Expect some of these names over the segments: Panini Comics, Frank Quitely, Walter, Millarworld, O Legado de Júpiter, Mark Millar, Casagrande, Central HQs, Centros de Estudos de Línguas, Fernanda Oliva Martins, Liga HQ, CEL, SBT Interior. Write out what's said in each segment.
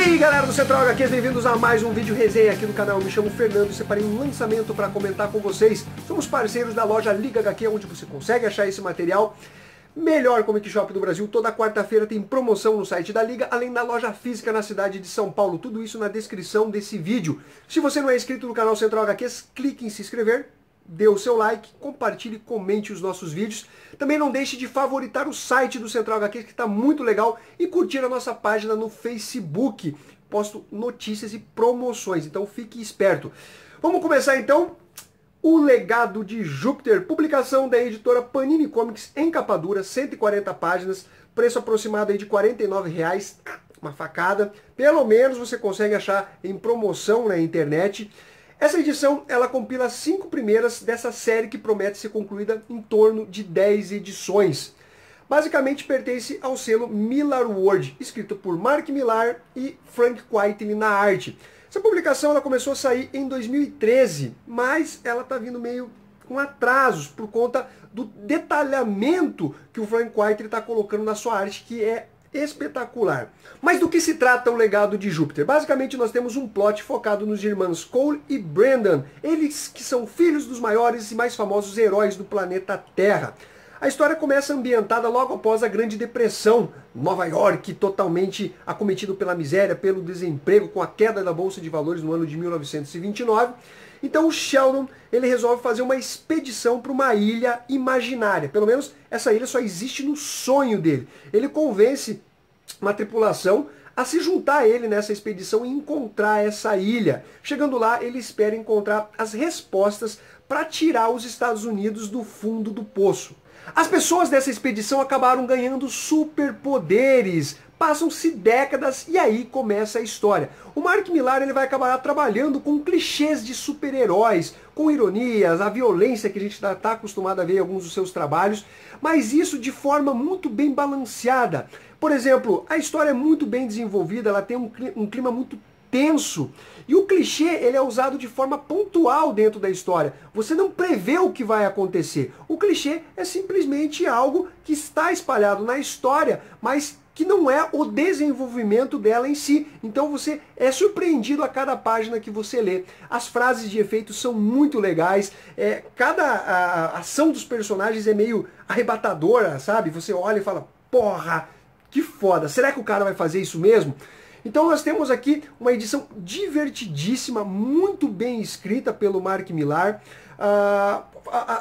E aí galera do Central HQs, bem-vindos a mais um vídeo resenha aqui no canal. Eu me chamo Fernando e separei um lançamento para comentar com vocês. Somos parceiros da loja Liga HQ, onde você consegue achar esse material. Melhor comic shop do Brasil. Toda quarta-feira tem promoção no site da Liga, além da loja física na cidade de São Paulo. Tudo isso na descrição desse vídeo. Se você não é inscrito no canal Central HQs, clique em se inscrever. Dê o seu like, compartilhe, comente os nossos vídeos. Também não deixe de favoritar o site do Central HQ, que está muito legal, e curtir a nossa página no Facebook. Posto notícias e promoções, então fique esperto. Vamos começar então. O Legado de Júpiter, publicação da editora Panini Comics em capa dura, 140 páginas, preço aproximado aí de R$ 49,00, uma facada. Pelo menos você consegue achar em promoção na internet. Essa edição, ela compila as 5 primeiras dessa série que promete ser concluída em torno de 10 edições. Basicamente pertence ao selo Millarworld, escrito por Mark Millar e Frank Quitely na arte. Essa publicação ela começou a sair em 2013, mas ela está vindo meio com atrasos por conta do detalhamento que o Frank Quitely está colocando na sua arte, que é espetacular. Mas do que se trata o Legado de Júpiter? Basicamente nós temos um plot focado nos irmãos Cole e Brendan, eles que são filhos dos maiores e mais famosos heróis do planeta Terra. A história começa ambientada logo após a Grande Depressão, Nova York totalmente acometido pela miséria, pelo desemprego, com a queda da Bolsa de Valores no ano de 1929. Então o Sheldon, ele resolve fazer uma expedição para uma ilha imaginária. Pelo menos essa ilha só existe no sonho dele. Ele convence uma tripulação a se juntar a ele nessa expedição e encontrar essa ilha. Chegando lá, ele espera encontrar as respostas para tirar os Estados Unidos do fundo do poço. As pessoas dessa expedição acabaram ganhando superpoderes. Passam-se décadas e aí começa a história. O Mark Millar ele vai acabar trabalhando com clichês de super-heróis, com ironias, a violência que a gente está acostumado a ver em alguns dos seus trabalhos, mas isso de forma muito bem balanceada. Por exemplo, a história é muito bem desenvolvida, ela tem um clima muito tenso. E o clichê ele é usado de forma pontual dentro da história. Você não prevê o que vai acontecer. O clichê é simplesmente algo que está espalhado na história, mas que não é o desenvolvimento dela em si. Então você é surpreendido a cada página que você lê. As frases de efeito são muito legais. Cada ação dos personagens é meio arrebatadora, sabe? Você olha e fala, porra, que foda. Será que o cara vai fazer isso mesmo? Então nós temos aqui uma edição divertidíssima, muito bem escrita pelo Mark Millar.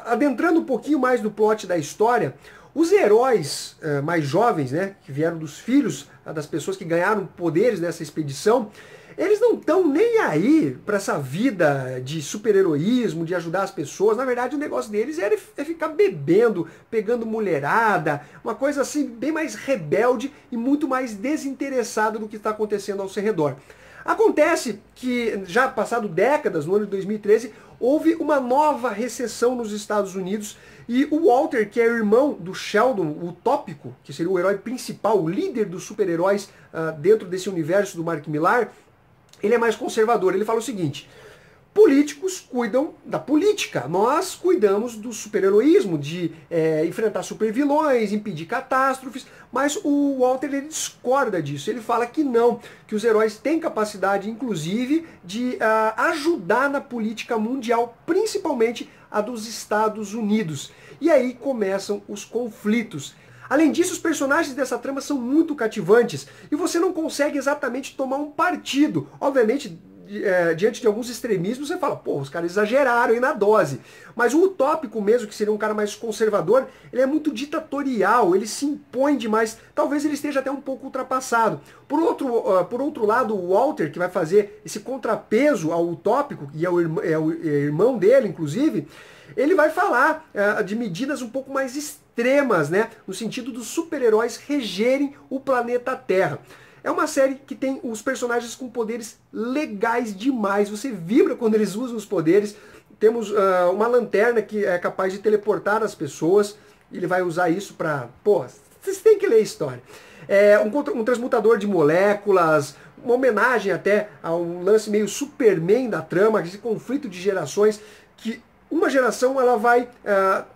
Adentrando um pouquinho mais do plot da história, os heróis mais jovens, né, que vieram dos filhos das pessoas que ganharam poderes nessa expedição, eles não estão nem aí para essa vida de super-heroísmo, de ajudar as pessoas. Na verdade, o negócio deles era ficar bebendo, pegando mulherada, uma coisa assim bem mais rebelde e muito mais desinteressada do que está acontecendo ao seu redor. Acontece que, já passado décadas, no ano de 2013, houve uma nova recessão nos Estados Unidos e o Walter, que é o irmão do Sheldon, o Tópico, que seria o herói principal, o líder dos super-heróis dentro desse universo do Mark Millar, ele é mais conservador. Ele fala o seguinte: políticos cuidam da política, nós cuidamos do super-heroísmo, de enfrentar super-vilões, impedir catástrofes, mas o Walter ele discorda disso. Ele fala que não, que os heróis têm capacidade, inclusive, de ajudar na política mundial, principalmente a dos Estados Unidos. E aí começam os conflitos. Além disso, os personagens dessa trama são muito cativantes e você não consegue exatamente tomar um partido. Obviamente, diante de alguns extremismos, você fala, pô, os caras exageraram aí na dose. Mas o Utópico mesmo, que seria um cara mais conservador, ele é muito ditatorial, ele se impõe demais. Talvez ele esteja até um pouco ultrapassado. Por outro lado, o Walter, que vai fazer esse contrapeso ao Utópico, e é o irmão dele, inclusive, ele vai falar de medidas um pouco mais extremas, né? No sentido dos super-heróis regerem o planeta Terra. É uma série que tem os personagens com poderes legais demais. Você vibra quando eles usam os poderes. Temos uma lanterna que é capaz de teleportar as pessoas. Ele vai usar isso para... Pô, vocês têm que ler a história. Um transmutador de moléculas, uma homenagem até a um lance meio Superman da trama, esse conflito de gerações que uma geração ela vai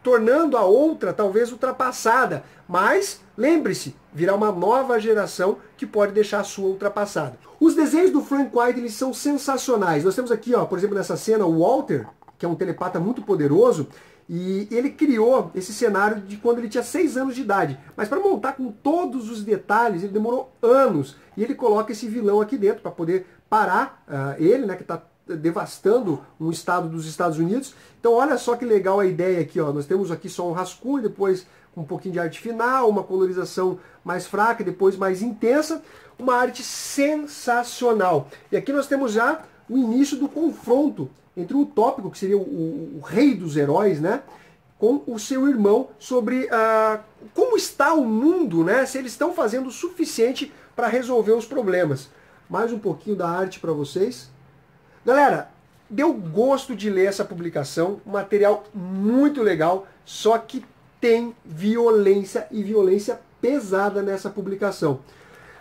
tornando a outra talvez ultrapassada, mas lembre-se, virá uma nova geração que pode deixar a sua ultrapassada. Os desenhos do Frank Quitely são sensacionais. Nós temos aqui, ó, por exemplo, nessa cena, o Walter, que é um telepata muito poderoso, e ele criou esse cenário de quando ele tinha 6 anos de idade. Mas para montar com todos os detalhes, ele demorou anos. E ele coloca esse vilão aqui dentro para poder parar ele, né, que está devastando um estado dos Estados Unidos. Então olha só que legal a ideia aqui, ó. Nós temos aqui só um rascunho, depois um pouquinho de arte final, uma colorização mais fraca, depois mais intensa. Uma arte sensacional. E aqui nós temos já o início do confronto entre o tópico, que seria o rei dos heróis, né, com o seu irmão, sobre como está o mundo, né, se eles estão fazendo o suficiente para resolver os problemas. Mais um pouquinho da arte para vocês. Galera, deu gosto de ler essa publicação, um material muito legal, só que tem violência, e violência pesada nessa publicação.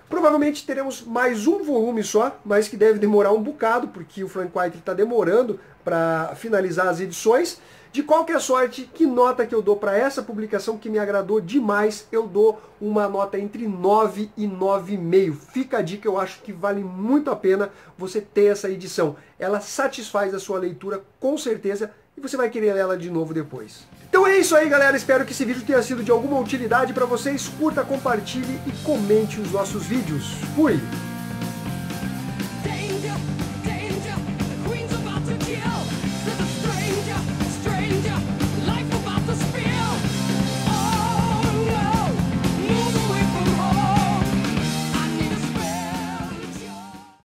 Provavelmente teremos mais um volume só, mas que deve demorar um bocado, porque o Frank Quitely está demorando para finalizar as edições. De qualquer sorte, que nota que eu dou para essa publicação, que me agradou demais? Eu dou uma nota entre 9 e 9,5. Fica a dica, eu acho que vale muito a pena você ter essa edição. Ela satisfaz a sua leitura, com certeza, e você vai querer ela de novo depois. Então é isso aí, galera. Espero que esse vídeo tenha sido de alguma utilidade para vocês. Curta, compartilhe e comente os nossos vídeos. Fui!